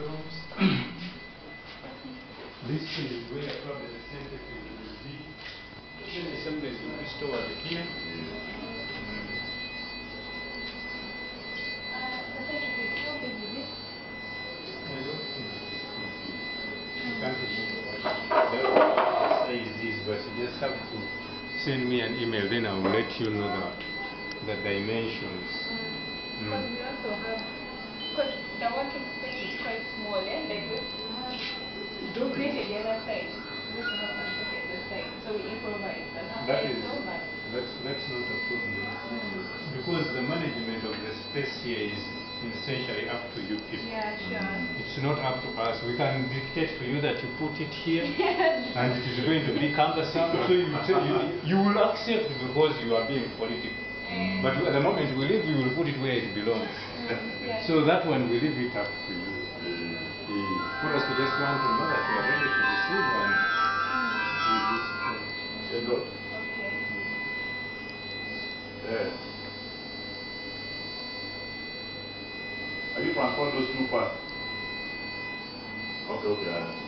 terms, this is where probably the center field will be. Then the assembly is pushed over here. The center field will be this. I don't think this could be. You can't remember what it is. This is this, but you just have to send me an email, then I'll let you know the dimensions. Because we also have, because the working space is quite small, eh? Like we do create the other side. We also have to look at the side, so we improvise. That is so much. That's not a problem, because the management of the space here is essentially up to you people. Yeah, sure. It's not up to us. We can dictate to you that you put it here, and it is going to be cumbersome. So you will accept because you are being political. But at the moment we leave, we will put it where it belongs. Yeah. So that one, we leave it up to you. For us, we just want to know that we are ready to receive and do this. Okay. Have you transformed those two parts? Okay,